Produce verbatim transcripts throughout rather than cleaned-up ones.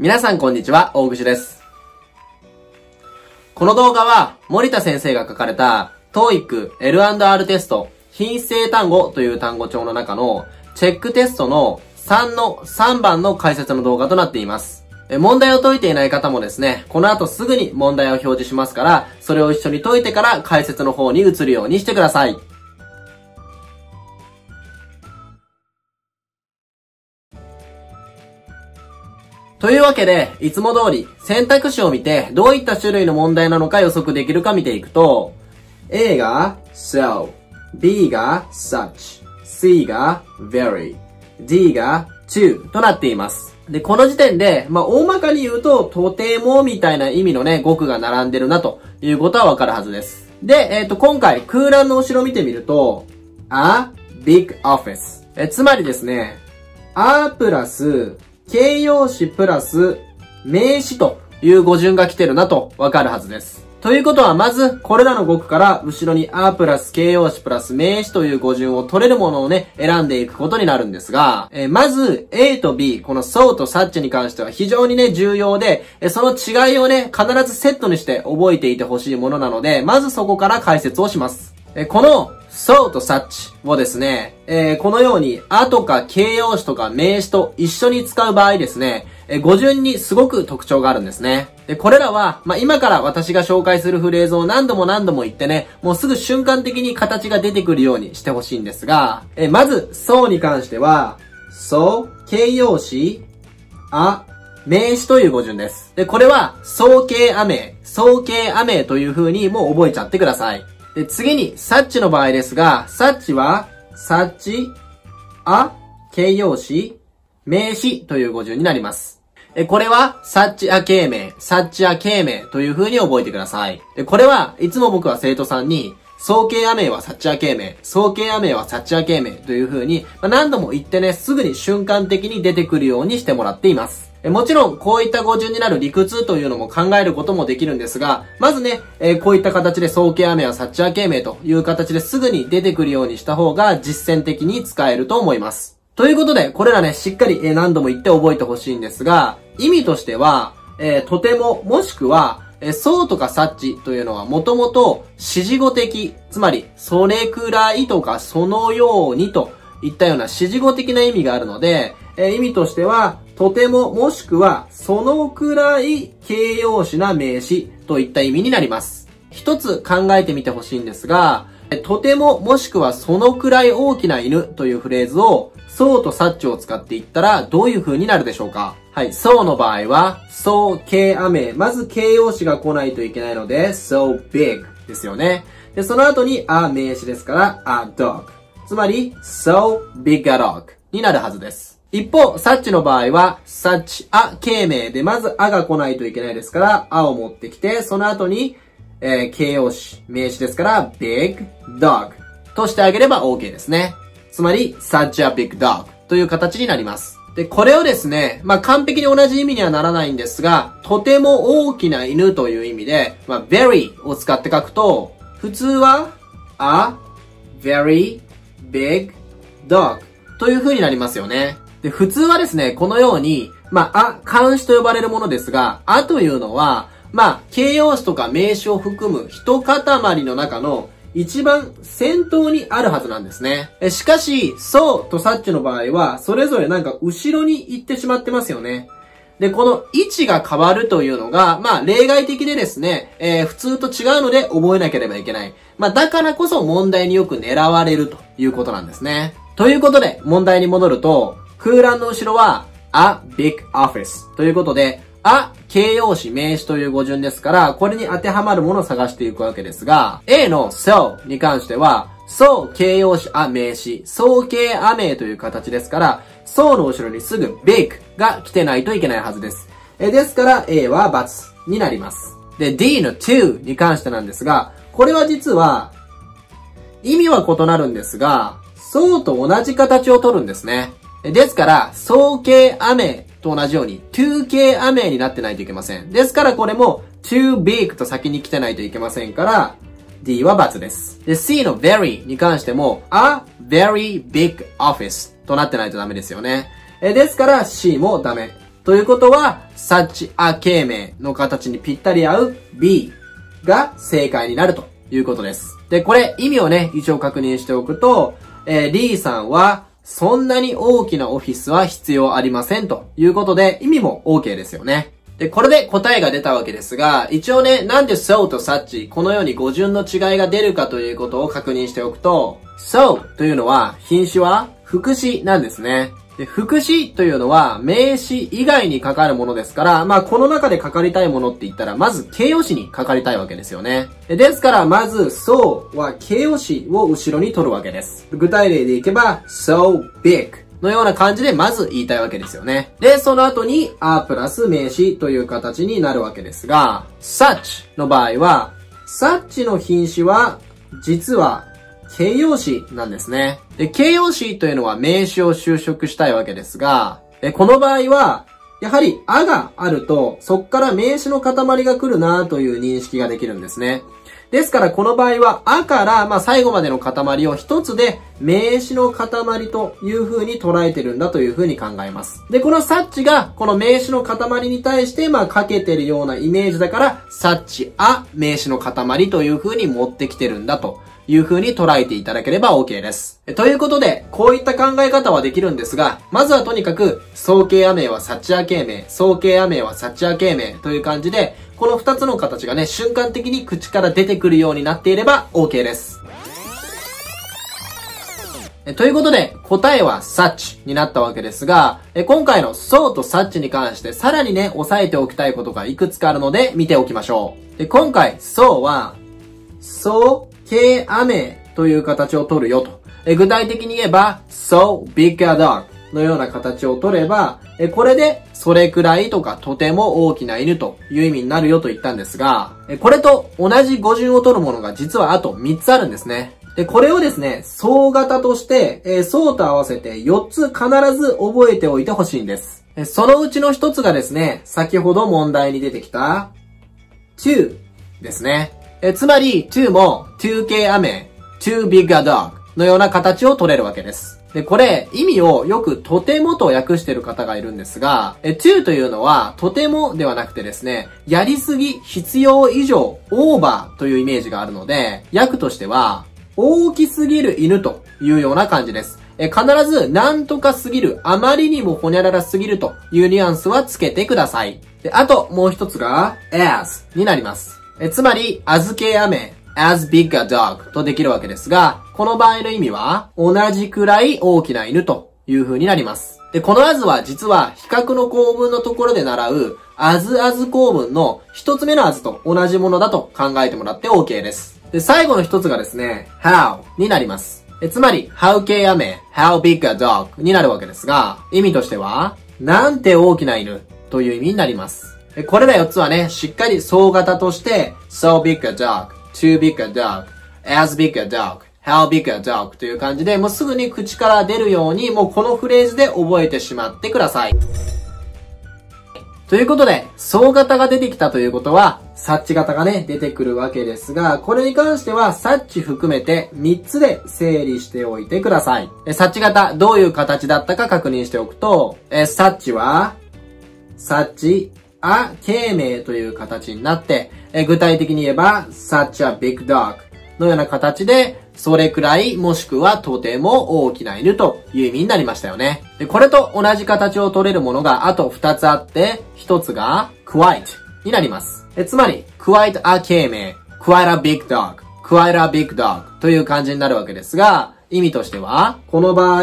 皆さんこんにちは、大串です。この動画は、森田先生が書かれた、トーイック エルアンドアール テスト、品質英単語という単語帳の中の、チェックテストのさんのさんばんの解説の動画となっています。問題を解いていない方もですね、この後すぐに問題を表示しますから、それを一緒に解いてから解説の方に移るようにしてください。というわけで、いつも通り選択肢を見てどういった種類の問題なのか予測できるか見ていくと、A が so、B が such、C が very、D が to となっています。で、この時点で、まあ、大まかに言うと、とてもみたいな意味のね、語句が並んでるなということはわかるはずです。で、えっと、今回空欄の後ろ見てみると、a big office。え、つまりですね、a プラス、形容詞プラス名詞という語順が来てるなとわかるはずです。ということはまずこれらの語句から後ろに a プラス形容詞プラス名詞という語順を取れるものをね選んでいくことになるんですが、えー、まず a と b この so と such に関しては非常にね重要で、その違いをね必ずセットにして覚えていてほしいものなので、まずそこから解説をします。えー、このso と such をですね、えー、このように、あとか形容詞とか名詞と一緒に使う場合ですね、えー、語順にすごく特徴があるんですね。で、これらは、まあ、今から私が紹介するフレーズを何度も何度も言ってね、もうすぐ瞬間的に形が出てくるようにしてほしいんですが、えー、まず、so に関しては、so、形容詞、あ、名詞という語順です。で、これは、so 形あ名、so 形あ名という風にもう覚えちゃってください。で、次に、such の場合ですが、such は、such, a, 形容詞、名詞という語順になります。え、これは、such a 形名、such a 形名という風に覚えてください。で、これはいつも僕は生徒さんに、so 形あ名は such a 形名、so 形あ名は such a 形名という風に、まあ、何度も言ってね、すぐに瞬間的に出てくるようにしてもらっています。もちろん、こういった語順になる理屈というのも考えることもできるんですが、まずね、えー、こういった形で、so 形あ名や such a 形名という形ですぐに出てくるようにした方が実践的に使えると思います。ということで、これらね、しっかり何度も言って覚えてほしいんですが、意味としては、えー、とても、もしくは、え、そうとかsuchというのはもともと指示語的、つまり、それくらいとかそのようにといったような指示語的な意味があるので、えー、意味としては、とてももしくはそのくらい形容詞な名詞といった意味になります。一つ考えてみてほしいんですが、とてももしくはそのくらい大きな犬というフレーズを so と such を使っていったらどういう風になるでしょうか？はい、so の場合は so 形あ名。まず形容詞が来ないといけないので so big ですよね。で、その後に a 名詞ですから a dog。つまり so big a dog になるはずです。一方、such の場合は、such a 形名で、まず a が来ないといけないですから、a を持ってきて、その後に、えー、形容詞、名詞ですから、big dog としてあげれば OK ですね。つまり、such a big dog という形になります。で、これをですね、まあ、完璧に同じ意味にはならないんですが、とても大きな犬という意味で、まあ、very を使って書くと、普通は、a very big dog という風になりますよね。で、普通はですね、このように、まあ、あ、冠詞と呼ばれるものですが、あというのは、まあ、形容詞とか名詞を含む一塊の中の一番先頭にあるはずなんですね。え、しかし、so と such の場合は、それぞれなんか後ろに行ってしまってますよね。で、この位置が変わるというのが、まあ、例外的でですね、えー、普通と違うので覚えなければいけない。まあ、だからこそ問題によく狙われるということなんですね。ということで、問題に戻ると、空欄の後ろは a big office ということで a 形容詞名詞という語順ですからこれに当てはまるものを探していくわけですが A の so に関しては so 形容詞 a 名詞 so 形 a 名という形ですから so の後ろにすぐ big が来てないといけないはずです。え、ですから A は×になります。で D の to に関してなんですがこれは実は意味は異なるんですが so と同じ形を取るんですね。ですから、so 形あ名と同じように to 形あ名になってないといけません。ですからこれも too big と先に来てないといけませんから、D は×です。で、C の very に関しても a very big office となってないとダメですよね。ですから C もダメ。ということは、サチアケイメの形にぴったり合う ビー が正解になるということです。で、これ意味をね、一応確認しておくと、えー、リーさんは、そんなに大きなオフィスは必要ありませんということで、意味も OK ですよね。で、これで答えが出たわけですが、一応ね、なんで so と such、このように語順の違いが出るかということを確認しておくと、so というのは、品詞は副詞なんですね。で、副詞というのは名詞以外にかかるものですから、まあこの中でかかりたいものって言ったら、まず形容詞にかかりたいわけですよね。で、ですから、まず so は形容詞を後ろに取るわけです。具体例でいけば、so big。のような感じでまず言いたいわけですよね。で、その後に あ プラス名詞という形になるわけですが、such の場合は、such の品詞は実は形容詞なんですね。で、形容詞というのは名詞を修飾したいわけですが、でこの場合は、やはり あ があると、そっから名詞の塊が来るなという認識ができるんですね。ですからこの場合は、あから、まあ、最後までの塊を一つで、名詞の塊という風に捉えてるんだという風に考えます。で、このサッチが、この名詞の塊に対して、まあ、かけてるようなイメージだから、サッチあ、名詞の塊という風に持ってきてるんだという風に捉えていただければ OK です。ということで、こういった考え方はできるんですが、まずはとにかく、総形亜名はサッチア形名、総形亜名はサッチア形名という感じで、この二つの形がね、瞬間的に口から出てくるようになっていれば OK です。ということで、答えは such になったわけですが、今回の so と such に関してさらにね、押さえておきたいことがいくつかあるので見ておきましょう。で今回 so は、so 形亜名という形を取るよと。具体的に言えば、so big a dog のような形を取れば、これで、それくらいとかとても大きな犬という意味になるよと言ったんですが、これと同じ語順を取るものが実はあとみっつあるんですね。で、これをですね、総型として、そうと合わせてよっつ必ず覚えておいてほしいんです。そのうちのひとつがですね、先ほど問題に出てきた to ですね。つまり to も to 系亜名、too big a dog のような形を取れるわけです。で、これ、意味をよくとてもと訳してる方がいるんですが、え、to というのは、とてもではなくてですね、やりすぎ、必要以上、オーバーというイメージがあるので、訳としては、大きすぎる犬というような感じです。え、必ず、なんとかすぎる、あまりにもほにゃららすぎるというニュアンスはつけてください。で、あと、もう一つが、as になります。え、つまり、as 系亜名。as big a dog とできるわけですが、この場合の意味は、同じくらい大きな犬という風になります。で、この as は実は、比較の構文のところで習う、as as 構文の一つ目の as と同じものだと考えてもらって OK です。で、最後の一つがですね、how になります。え、つまり、how 系亜名、how big a dog になるわけですが、意味としては、なんて大きな犬という意味になります。これらよっつはね、しっかり総型として、so big a dog、too big a dog, as big a dog, how big a dog という感じで、もうすぐに口から出るように、もうこのフレーズで覚えてしまってください。ということで、総型が出てきたということは、サッチ型がね、出てくるわけですが、これに関しては、サッチ含めてみっつで整理しておいてください。サッチ型、どういう形だったか確認しておくと、サッチは、サッチ、あ、形名という形になって、え具体的に言えば、such a big dog のような形で、それくらいもしくはとても大きな犬という意味になりましたよね。で、これと同じ形を取れるものがあとふたつあって、ひとつが quite になります。えつまり、quite a 形名、quite a big dog、quite a big dog という感じになるわけですが、意味としては、この場合、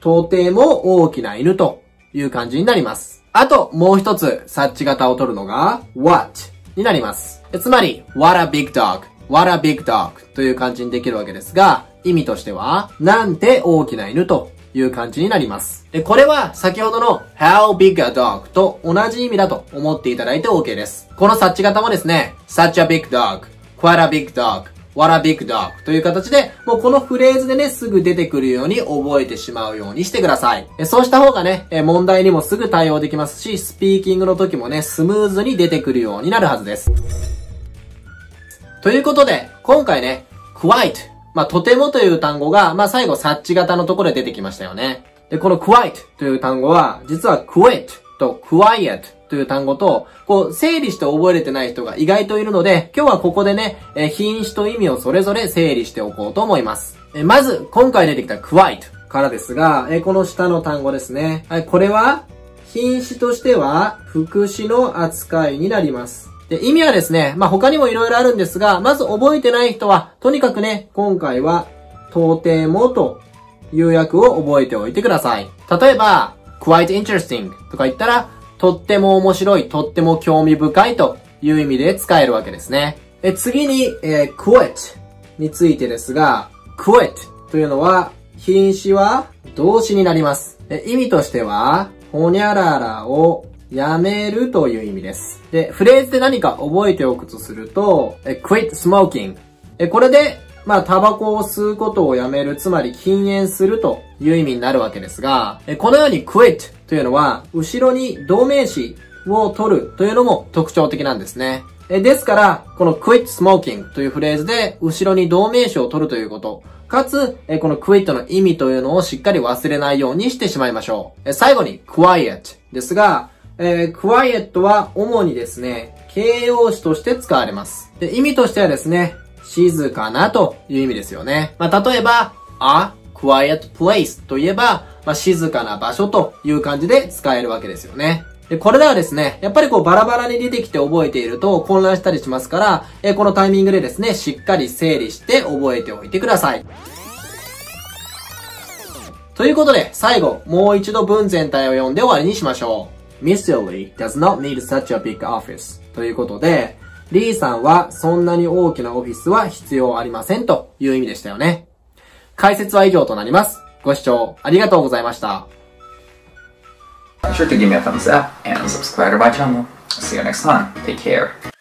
とても大きな犬という感じになります。あと、もう一つ、察知型を取るのが、what になります。つまり、what a big dog, what a big dog という感じにできるわけですが、意味としては、なんて大きな犬という感じになります。で、これは先ほどの how big a dog と同じ意味だと思っていただいて OK です。この察知型もですね、such a big dog, quite a big dog, what a big dog という形で、もうこのフレーズでね、すぐ出てくるように覚えてしまうようにしてください。そうした方がね、問題にもすぐ対応できますし、スピーキングの時もね、スムーズに出てくるようになるはずです。ということで、今回ね、quite、まあ、とてもという単語が、まあ、最後、察知型のところで出てきましたよね。で、このquiteという単語は、実はquitとと quiet という単語と、こう、整理して覚えれてない人が意外といるので、今日はここでね、えー、品種と意味をそれぞれ整理しておこうと思います。えー、まず、今回出てきた quiet からですが、えー、この下の単語ですね。はい、これは、品種としては、副詞の扱いになります。で、意味はですね、まあ、他にもいろいろあるんですが、まず覚えてない人は、とにかくね、今回は、とてもという訳を覚えておいてください。例えば、quite interesting とか言ったら、とっても面白い、とっても興味深いという意味で使えるわけですね。え次に、えー、quit についてですが、quit というのは、品詞は動詞になります。え意味としては、ほにゃららをやめるという意味です。で、フレーズで何か覚えておくとすると、quit smoking。これで、まあ、タバコを吸うことをやめる、つまり禁煙するという意味になるわけですが、このように quit というのは、後ろに動名詞を取るというのも特徴的なんですね。ですから、この quit smoking というフレーズで、後ろに動名詞を取るということ。かつ、この quit の意味というのをしっかり忘れないようにしてしまいましょう。最後に quiet ですが、えー、quiet は主にですね、形容詞として使われます。で、意味としてはですね、静かなという意味ですよね。まあ、例えば、a quiet place といえば、まあ、静かな場所という感じで使えるわけですよね。で、これではですね、やっぱりこうバラバラに出てきて覚えていると混乱したりしますから、えー、このタイミングでですね、しっかり整理して覚えておいてください。ということで、最後、もう一度文全体を読んで終わりにしましょう。Miss Lee does not need such a big office ということで、リーさんはそんなに大きなオフィスは必要ありませんという意味でしたよね。解説は以上となります。ご視聴ありがとうございました。Make sure to give me a thumbs up and subscribe to my channel. See you next time. Take care.